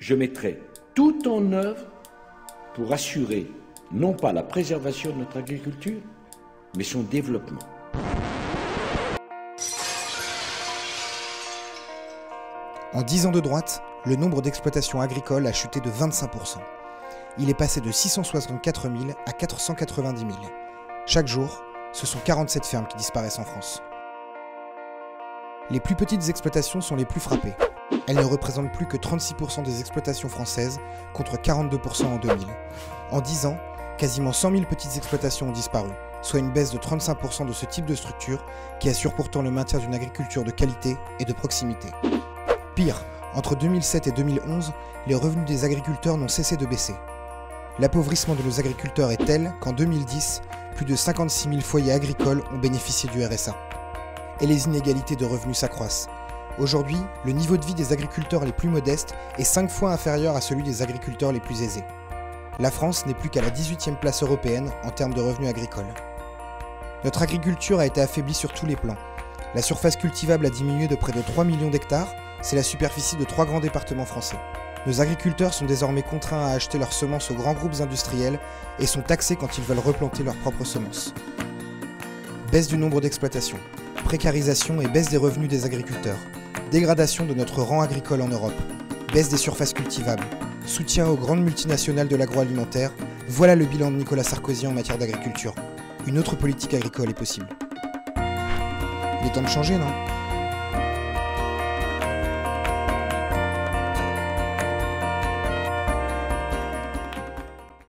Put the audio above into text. je mettrai tout en œuvre pour assurer non pas la préservation de notre agriculture, mais son développement. En 10 ans de droite, le nombre d'exploitations agricoles a chuté de 25%. Il est passé de 664 000 à 490 000. Chaque jour, ce sont 47 fermes qui disparaissent en France. Les plus petites exploitations sont les plus frappées. Elles ne représentent plus que 36% des exploitations françaises, contre 42% en 2000. En 10 ans, quasiment 100 000 petites exploitations ont disparu, soit une baisse de 35% de ce type de structure qui assure pourtant le maintien d'une agriculture de qualité et de proximité. Pire, entre 2007 et 2011, les revenus des agriculteurs n'ont cessé de baisser. L'appauvrissement de nos agriculteurs est tel qu'en 2010, plus de 56 000 foyers agricoles ont bénéficié du RSA. Et les inégalités de revenus s'accroissent. Aujourd'hui, le niveau de vie des agriculteurs les plus modestes est 5 fois inférieur à celui des agriculteurs les plus aisés. La France n'est plus qu'à la 18e place européenne en termes de revenus agricoles. Notre agriculture a été affaiblie sur tous les plans. La surface cultivable a diminué de près de 3 millions d'hectares, c'est la superficie de 3 grands départements français. Nos agriculteurs sont désormais contraints à acheter leurs semences aux grands groupes industriels et sont taxés quand ils veulent replanter leurs propres semences. Baisse du nombre d'exploitations, précarisation et baisse des revenus des agriculteurs, dégradation de notre rang agricole en Europe, baisse des surfaces cultivables, soutien aux grandes multinationales de l'agroalimentaire, voilà le bilan de Nicolas Sarkozy en matière d'agriculture. Une autre politique agricole est possible. Il est temps de changer, non ?